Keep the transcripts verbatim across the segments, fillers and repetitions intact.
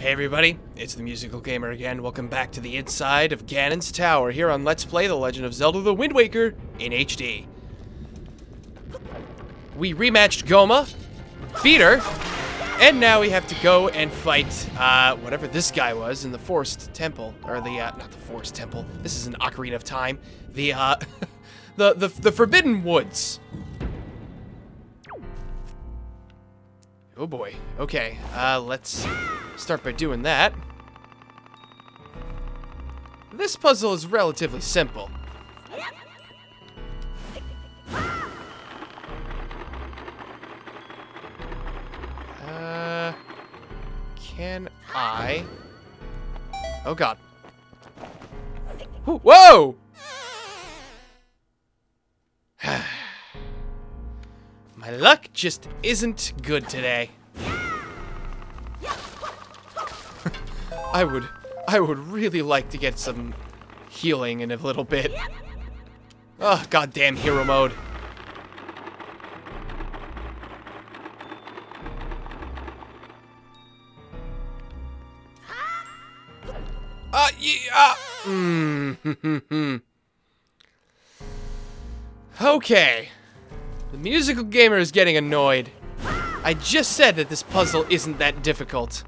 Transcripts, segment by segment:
Hey everybody, it's the Musical Gamer again. Welcome back to the inside of Ganon's Tower here on Let's Play The Legend of Zelda The Wind Waker in H D. We rematched Goma, beat her, and now we have to go and fight uh, whatever this guy was in the Forest Temple. Or the, uh, not the Forest Temple, this is an Ocarina of Time. The, uh, the, the, the Forbidden Woods. Oh boy, okay, uh, let's start by doing that. This puzzle is relatively simple. Uh, can I? Oh god. Whoa! My luck just isn't good today. I would, I would really like to get some healing in a little bit. Oh, goddamn hero mode. Uh, yeah. Mm. Okay. The Musical Gamer is getting annoyed. I just said that this puzzle isn't that difficult.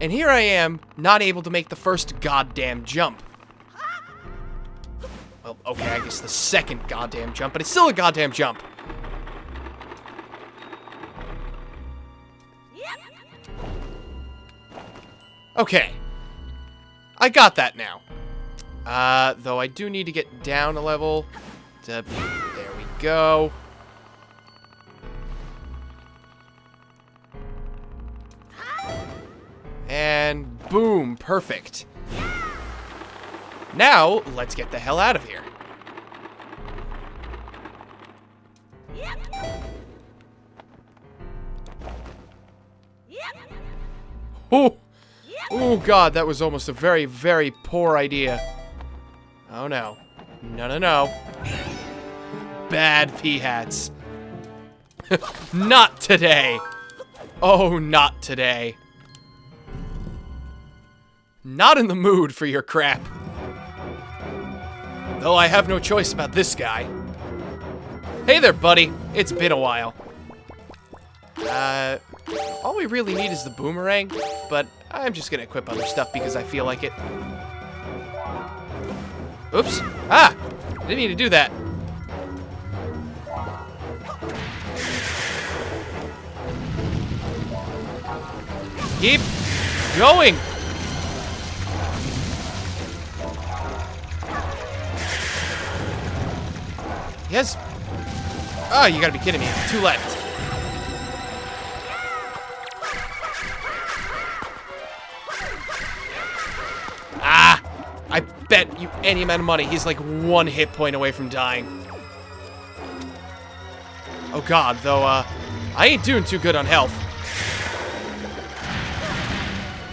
And here I am, not able to make the first goddamn jump. Well, okay, I guess the second goddamn jump, but it's still a goddamn jump. Okay. I got that now. Uh, though I do need to get down a level to... There we go. And boom, perfect. Now, let's get the hell out of here. Oh! Oh god, that was almost a very, very poor idea. Oh no. No, no, no. Bad p-hats. Not today. Oh, not today. Not in the mood for your crap. Though I have no choice about this guy. Hey there, buddy. It's been a while. Uh, all we really need is the boomerang, but I'm just gonna equip other stuff because I feel like it. Oops. Ah! I didn't mean to do that. Keep going! Yes. Oh, you gotta be kidding me. Two left. Ah! I bet you any amount of money he's like one hit point away from dying. Oh god, though, uh, I ain't doing too good on health.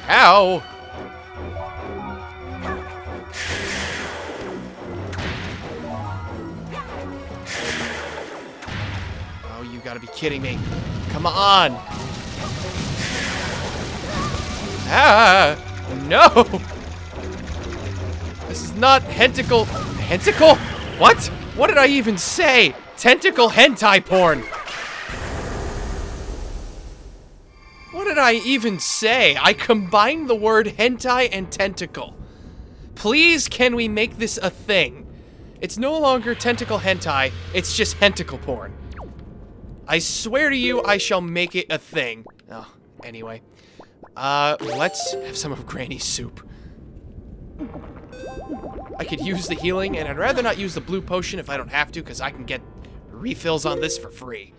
Ow! Gotta be kidding me. Come on. Ah, no. This is not henticle. Henticle? What? What did I even say? Tentacle hentai porn. What did I even say? I combined the word hentai and tentacle. Please, can we make this a thing? It's no longer tentacle hentai. It's just henticle porn. I swear to you, I shall make it a thing. Oh, anyway. Uh, let's have some of Granny's soup. I could use the healing, and I'd rather not use the blue potion if I don't have to, because I can get refills on this for free.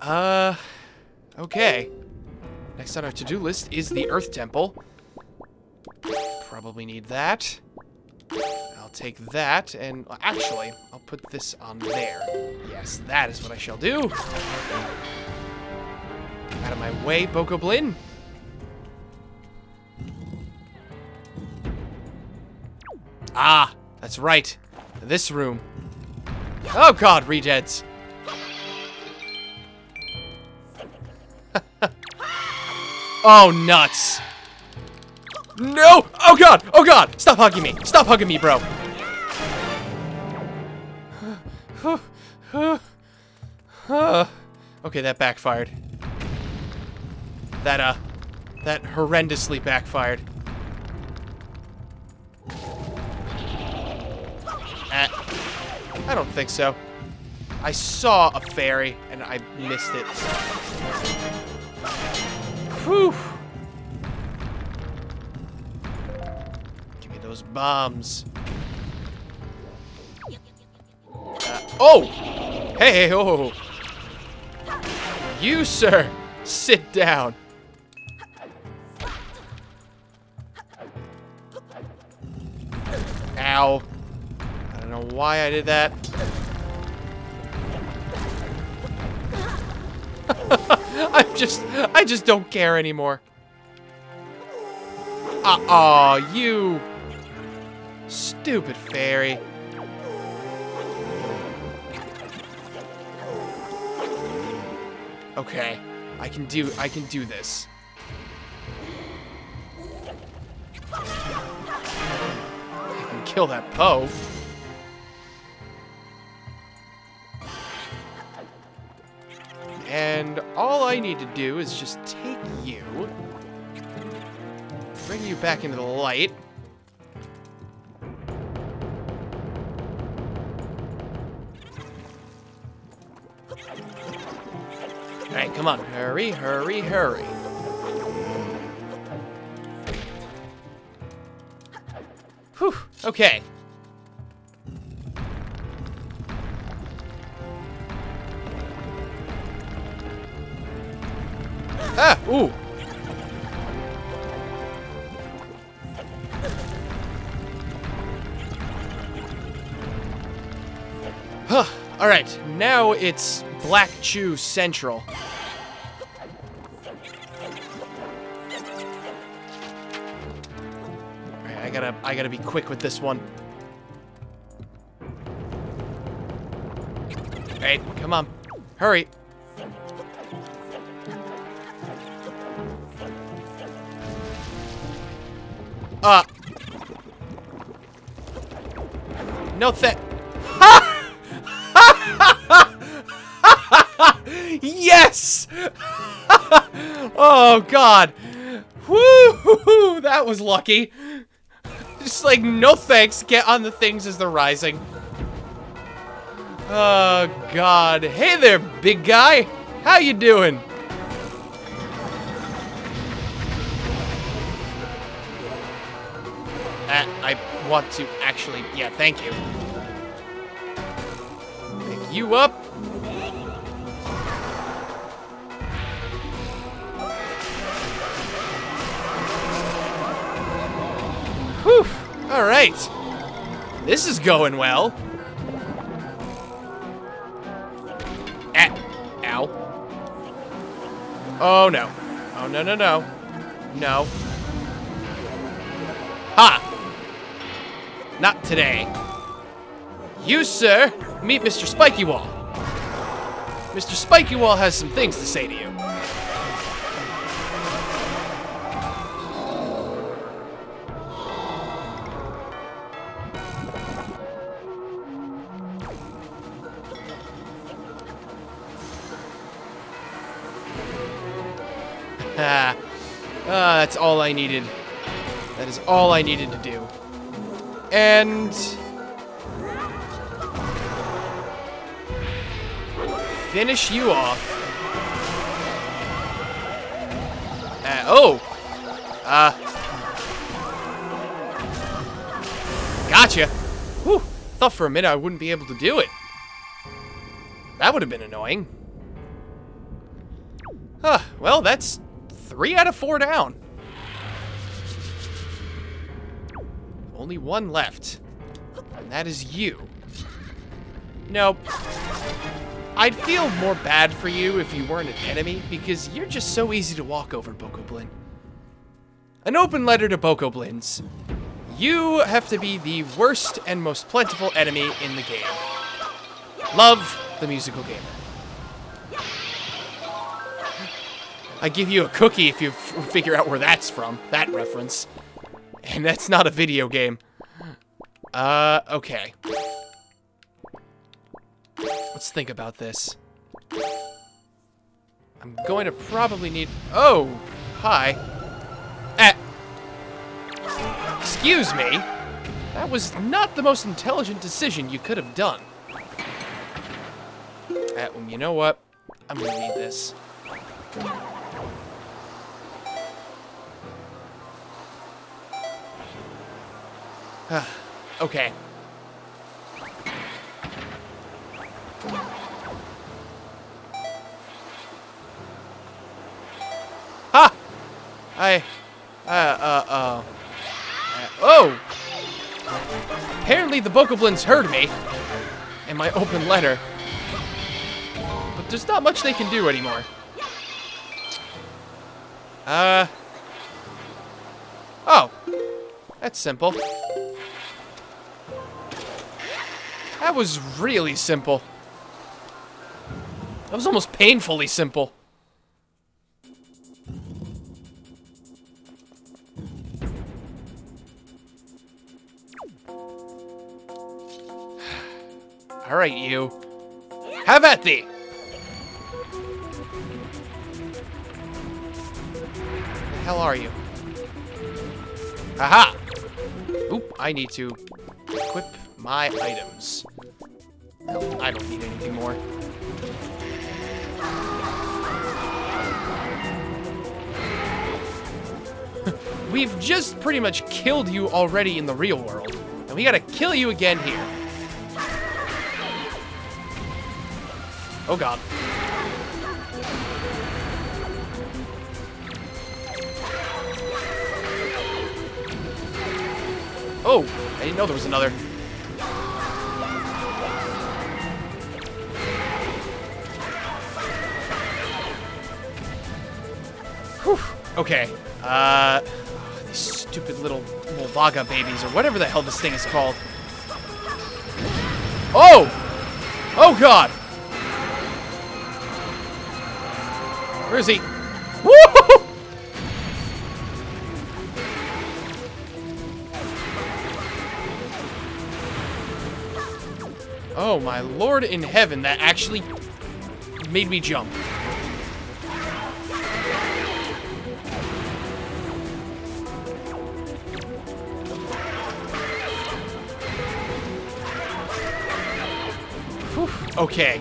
Uh, okay. Next on our to-do list is the Earth Temple. Probably need that. I'll take that, and actually, I'll put this on there. Yes, that is what I shall do. Out of my way, Bokoblin. Ah, that's right. This room. Oh god, re-deads. Oh, nuts. No! Oh, God! Oh, God! Stop hugging me! Stop hugging me, bro! Okay, that backfired. That, uh... That horrendously backfired. Uh, I don't think so. I saw a fairy, and I missed it. Whew! Give me those bombs. Uh, oh! Hey, oh! You, sir! Sit down. Ow. I don't know why I did that. I'm just, I just don't care anymore. Uh-oh, you stupid fairy. Okay, I can do, I can do this. I can kill that Poe. And all I need to do is just take you, bring you back into the light. Alright, come on. Hurry, hurry, hurry. Whew, okay. Ah! Ooh! Huh. Alright, now it's Black Chew Central. Alright, I gotta, I gotta be quick with this one. Alright, come on. Hurry! Uh. No th- Yes! Oh, God. Woo! That was lucky. Just like, no thanks. Get on the things as they're rising. Oh, God. Hey there, big guy. How you doing? I want to actually, yeah, thank you. Pick you up. Whew, all right. This is going well. Ah, ow. Oh, no. Oh, no, no, no. No. Ha! Not today. You, sir, meet Mister Spikywall. Mister Spikywall has some things to say to you. Ah, uh, that's all I needed. That is all I needed to do. And finish you off. Uh, oh, uh, gotcha. Whew. Thought for a minute I wouldn't be able to do it. That would have been annoying. Huh. Well, that's three out of four down. Only one left, and that is you. No, I'd feel more bad for you if you weren't an enemy, because you're just so easy to walk over, Bokoblin. An open letter to Bokoblins. You have to be the worst and most plentiful enemy in the game. Love, The Musical Gamer. I give you a cookie if you f figure out where that's from. That reference. And that's not a video game. Uh, okay. Let's think about this. I'm going to probably need... Oh! Hi. Eh. Excuse me? That was not the most intelligent decision you could have done. Eh, you know what? I'm gonna need this. Okay. Ha! I... Uh, uh, uh... Oh! Apparently the Bokoblins heard me and my open letter. But there's not much they can do anymore. Uh... Oh. That's simple. That was really simple. That was almost painfully simple. Alright, you. Have at thee! The hell are you? Aha! Oop, I need to equip my items. No, I don't need anything more. We've just pretty much killed you already in the real world. And we gotta kill you again here. Oh god. Oh, I didn't know there was another. Whew. Okay. Uh, these stupid little Molvaga babies or whatever the hell this thing is called. Oh! Oh god! Where is he? Woo-hoo-hoo! Oh my lord in heaven, that actually made me jump. Whew. Okay.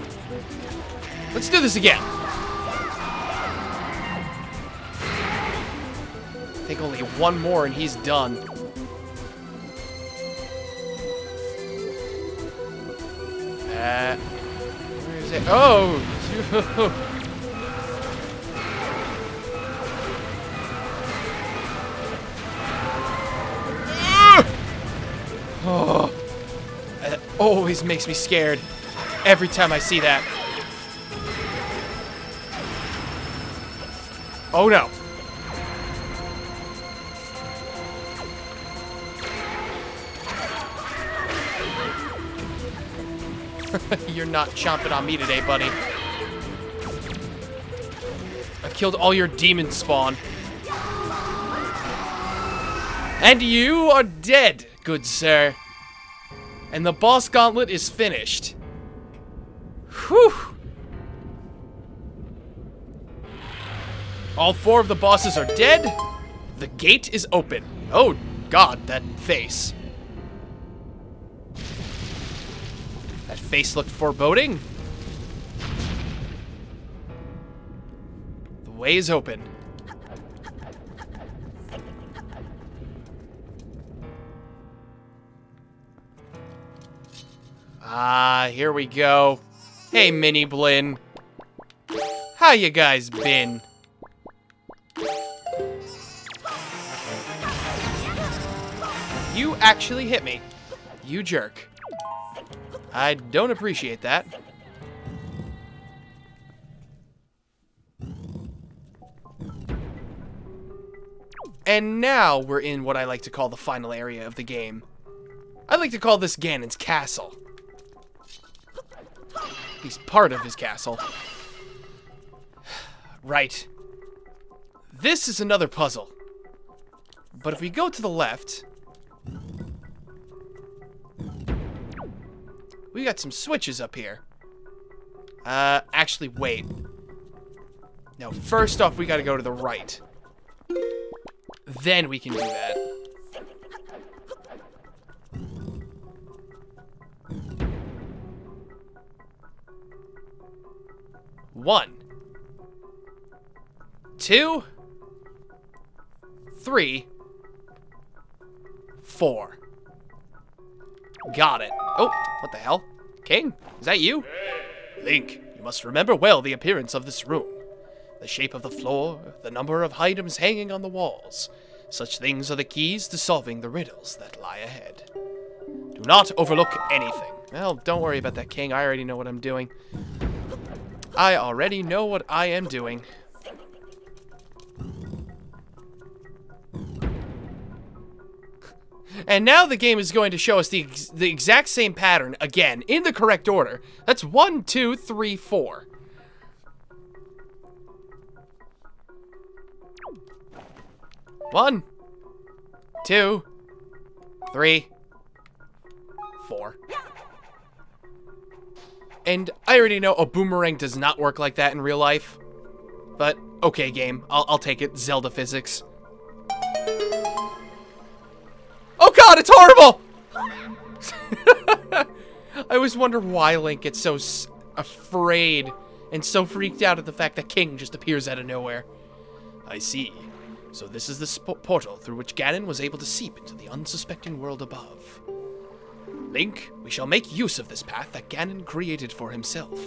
Let's do this again. I think only one more and he's done. Uh, where is it? Oh! Oh! That always makes me scared. Every time I see that. Oh no! You're not chomping on me today, buddy. I've killed all your demon spawn. And you are dead, good sir. And the boss gauntlet is finished. Whew. All four of the bosses are dead. The gate is open. Oh, God, that face. That face looked foreboding. The way is open. Ah, here we go. Hey, Mini Blin. How you guys been? You actually hit me. You jerk. I don't appreciate that. And now we're in what I like to call the final area of the game. I like to call this Ganon's Castle. At least part of his castle. Right. this is another puzzle. But if we go to the left, we got some switches up here. Uh, actually, wait. No, first off, we gotta go to the right. Then we can do that. One. Two. Three. Four. Got it. Oh, what the hell? King, is that you? Link, you must remember well the appearance of this room. The shape of the floor, the number of items hanging on the walls. Such things are the keys to solving the riddles that lie ahead. Do not overlook anything. Well, don't worry about that, King. I already know what I'm doing. I already know what I am doing. And now the game is going to show us the, ex the exact same pattern again, in the correct order. That's one, two, three, four. One, two, three, four. And I already know a boomerang does not work like that in real life. But, okay game, I'll, I'll take it. Zelda physics. Oh god, it's horrible! I always wonder why Link gets so s afraid and so freaked out at the fact that King just appears out of nowhere. I see. So this is the portal through which Ganon was able to seep into the unsuspecting world above. Link, we shall make use of this path that Ganon created for himself.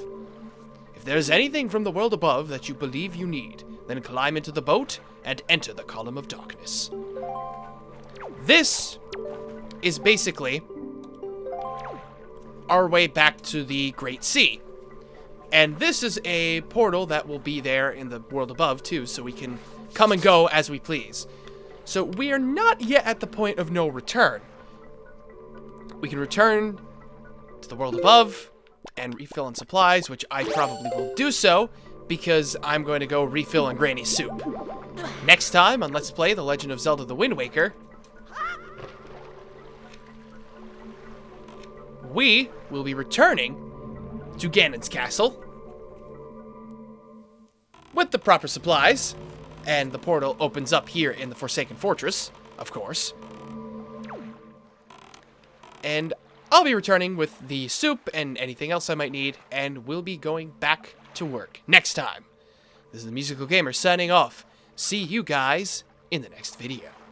If there is anything from the world above that you believe you need, then climb into the boat and enter the Column of Darkness. This is basically our way back to the Great Sea. And this is a portal that will be there in the world above, too, so we can come and go as we please. So we are not yet at the point of no return. We can return to the world above and refill on supplies, which I probably will do so, because I'm going to go refill on Granny's soup. Next time on Let's Play The Legend of Zelda The Wind Waker, we will be returning to Ganon's Castle with the proper supplies, and the portal opens up here in the Forsaken Fortress, of course. And I'll be returning with the soup and anything else I might need, and we'll be going back to work next time. This is the Musical Gamer signing off. See you guys in the next video.